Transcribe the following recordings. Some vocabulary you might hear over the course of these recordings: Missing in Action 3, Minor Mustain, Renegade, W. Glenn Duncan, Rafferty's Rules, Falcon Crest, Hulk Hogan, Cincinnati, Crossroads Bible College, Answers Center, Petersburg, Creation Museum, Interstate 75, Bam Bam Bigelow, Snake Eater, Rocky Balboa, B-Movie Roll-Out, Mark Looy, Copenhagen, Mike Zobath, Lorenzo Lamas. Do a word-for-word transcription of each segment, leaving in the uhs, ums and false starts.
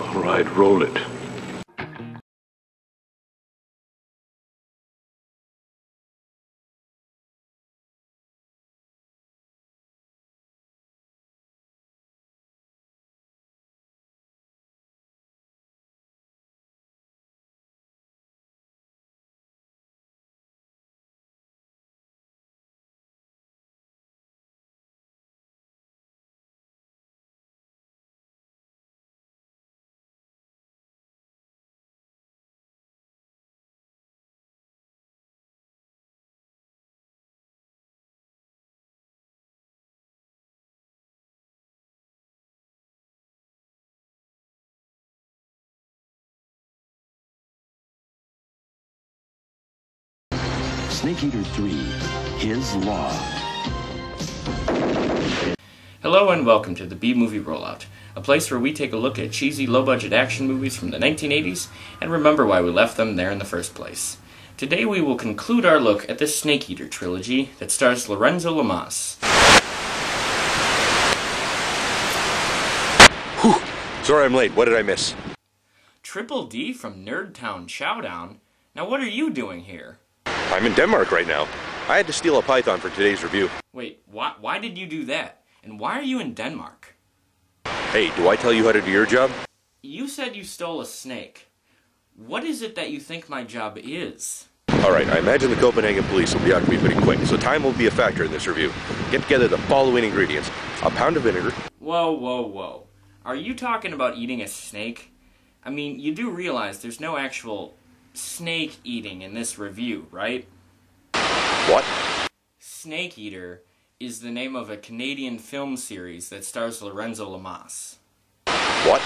All right, roll it. Snake Eater three, His Law. Hello and welcome to the B-Movie Roll-Out, a place where we take a look at cheesy, low-budget action movies from the nineteen eighties and remember why we left them there in the first place. Today we will conclude our look at the Snake Eater trilogy that stars Lorenzo Lamas. Whew. Sorry I'm late. What did I miss? Triple D from Nerdtown Chowdown? Now what are you doing here? I'm in Denmark right now. I had to steal a python for today's review. Wait, why, why did you do that? And why are you in Denmark? Hey, do I tell you how to do your job? You said you stole a snake. What is it that you think my job is? Alright, I imagine the Copenhagen police will be after me pretty quick, so time will be a factor in this review. Get together the following ingredients. A pound of vinegar. Whoa, whoa, whoa. Are you talking about eating a snake? I mean, you do realize there's no actual snake eating in this review, right? What? Snake Eater is the name of a Canadian film series that stars Lorenzo Lamas. What?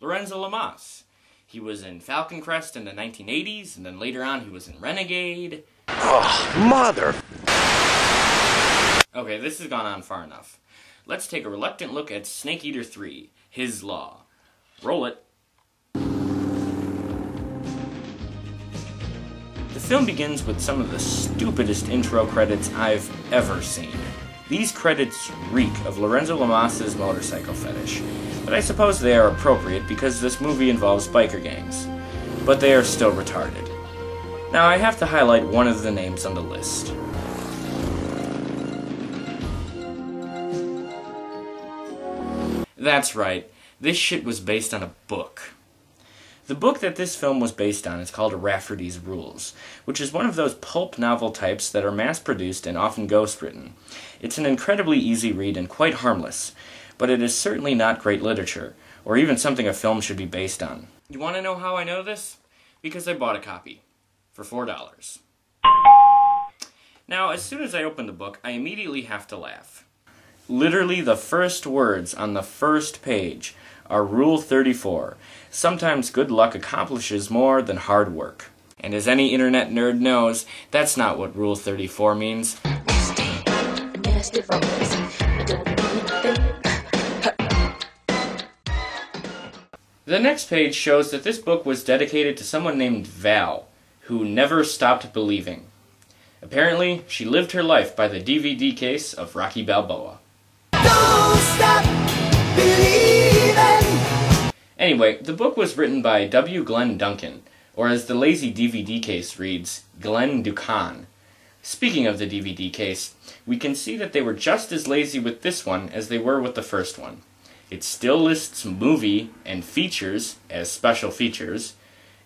Lorenzo Lamas. He was in Falcon Crest in the nineteen eighties, and then later on he was in Renegade. Oh, mother! Okay, this has gone on far enough. Let's take a reluctant look at Snake Eater three, His Law. Roll it. The film begins with some of the stupidest intro credits I've ever seen. These credits reek of Lorenzo Lamas' motorcycle fetish, but I suppose they are appropriate because this movie involves biker gangs, but they are still retarded. Now I have to highlight one of the names on the list. That's right, this shit was based on a book. The book that this film was based on is called Rafferty's Rules, which is one of those pulp novel types that are mass-produced and often ghostwritten. It's an incredibly easy read and quite harmless, but it is certainly not great literature, or even something a film should be based on. You want to know how I know this? Because I bought a copy. For four dollars. Now, as soon as I open the book, I immediately have to laugh. Literally the first words on the first page are Rule thirty-four. Sometimes good luck accomplishes more than hard work. And as any internet nerd knows, that's not what Rule thirty-four means. The next page shows that this book was dedicated to someone named Val, who never stopped believing. Apparently, she lived her life by the D V D case of Rocky Balboa. Don't stop believing. Anyway, the book was written by W. Glenn Duncan, or as the lazy D V D case reads, Glenn Ducan. Speaking of the D V D case, we can see that they were just as lazy with this one as they were with the first one. It still lists movie and features as special features,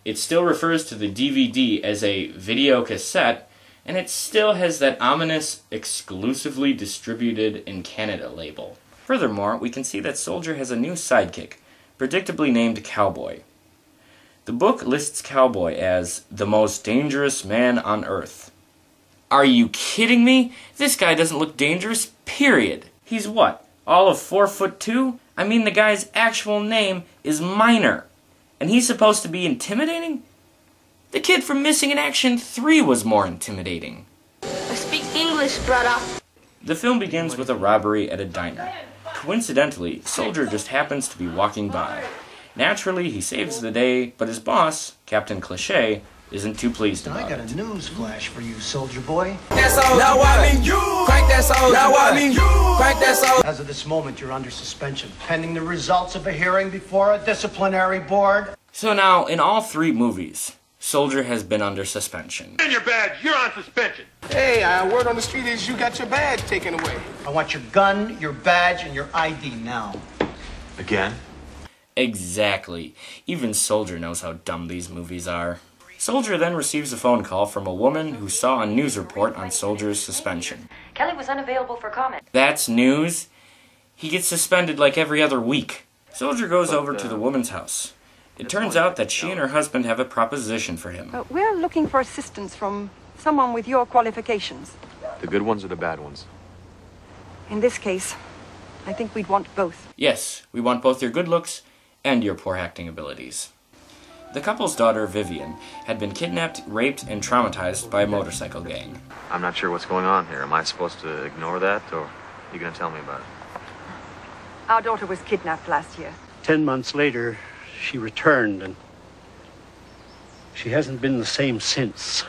it still refers to the D V D as a video cassette, and it still has that ominous, exclusively distributed in Canada label. Furthermore, we can see that Soldier has a new sidekick, predictably named Cowboy. The book lists Cowboy as the most dangerous man on Earth. Are you kidding me? This guy doesn't look dangerous, period. He's what, all of four foot two? I mean, the guy's actual name is Minor, and he's supposed to be intimidating? The kid from Missing in Action three was more intimidating. I speak English, brother. The film begins with a robbery at a diner. Coincidentally, Soldier just happens to be walking by. Naturally, he saves the day, but his boss, Captain Cliché, isn't too pleased about it. I got a news flash for you, soldier boy. That's all. Now I mean you. Crank that soldier. Now I mean you. Crank that soldier. As of this moment, you're under suspension, pending the results of a hearing before a disciplinary board. So now, in all three movies, Soldier has been under suspension. In your badge, you're on suspension. Hey, uh, word on the street is you got your badge taken away. I want your gun, your badge, and your I D now. Again? Exactly. Even Soldier knows how dumb these movies are. Soldier then receives a phone call from a woman who saw a news report on Soldier's suspension. Kelly was unavailable for comment. That's news? He gets suspended like every other week. Soldier goes over to the woman's house. It turns out that she and her husband have a proposition for him. Uh, we're looking for assistance from someone with your qualifications. The good ones or the bad ones? In this case, I think we'd want both. Yes, we want both your good looks and your poor acting abilities. The couple's daughter, Vivian, had been kidnapped, raped, and traumatized by a motorcycle gang. I'm not sure what's going on here. Am I supposed to ignore that, or are you going to tell me about it? Our daughter was kidnapped last year. Ten months later, she returned, and she hasn't been the same since.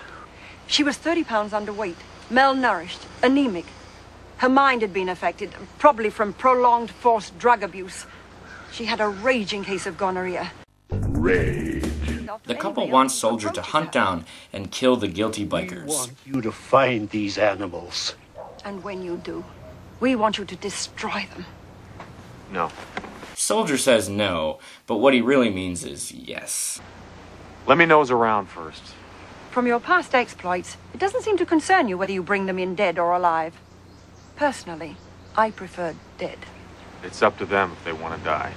She was thirty pounds underweight, malnourished, anemic. Her mind had been affected, probably from prolonged forced drug abuse. She had a raging case of gonorrhea. Rage. The couple wants Soldier to hunt down and kill the guilty bikers. We want you to find these animals. And when you do, we want you to destroy them. No. Soldier says no, but what he really means is yes. Let me nose around first. From your past exploits, it doesn't seem to concern you whether you bring them in dead or alive. Personally, I prefer dead. It's up to them if they want to die.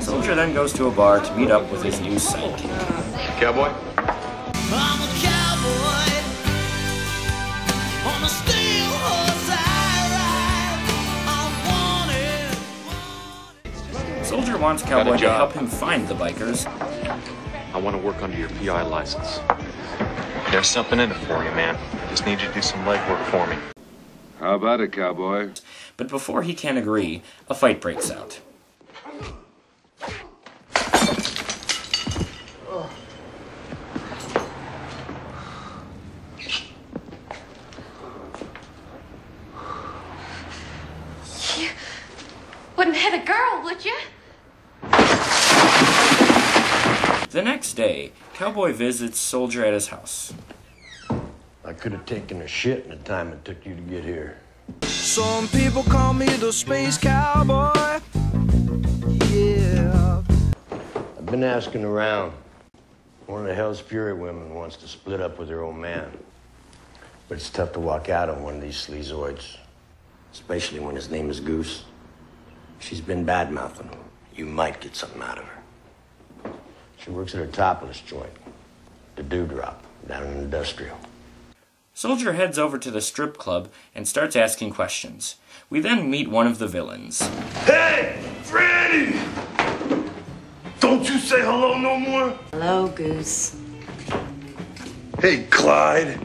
Soldier then goes to a bar to meet up with his new sidekick. Cowboy? I'm a cowboy. On a steel horse I ride. I want it. Soldier wants Cowboy to help him find the bikers. I want to work under your P I license. There's something in it for you, man. Just need you to do some legwork for me. How about it, Cowboy? But before he can agree, a fight breaks out. The next day, Cowboy visits Soldier at his house. I could have taken a shit in the time it took you to get here. Some people call me the Space Cowboy. Yeah. I've been asking around. One of the Hell's Fury women wants to split up with her old man. But it's tough to walk out on one of these sleazoids, especially when his name is Goose. She's been bad-mouthing him. You might get something out of her. She works at a topless joint, the Dewdrop, down in Industrial. Soldier heads over to the strip club and starts asking questions. We then meet one of the villains. Hey, Freddy! Don't you say hello no more? Hello, Goose. Hey, Clyde.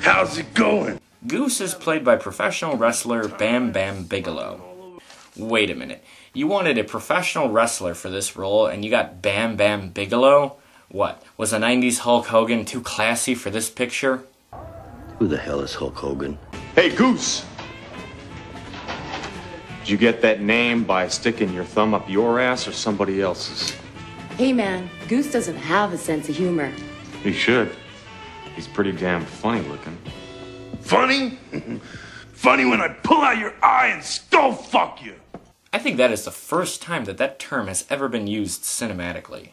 How's it going? Goose is played by professional wrestler Bam Bam Bigelow. Wait a minute. You wanted a professional wrestler for this role, and you got Bam Bam Bigelow? What, was a nineties Hulk Hogan too classy for this picture? Who the hell is Hulk Hogan? Hey, Goose! Did you get that name by sticking your thumb up your ass or somebody else's? Hey, man, Goose doesn't have a sense of humor. He should. He's pretty damn funny looking. Funny? Funny when I pull out your eye and skull fuck you! I think that is the first time that that term has ever been used cinematically.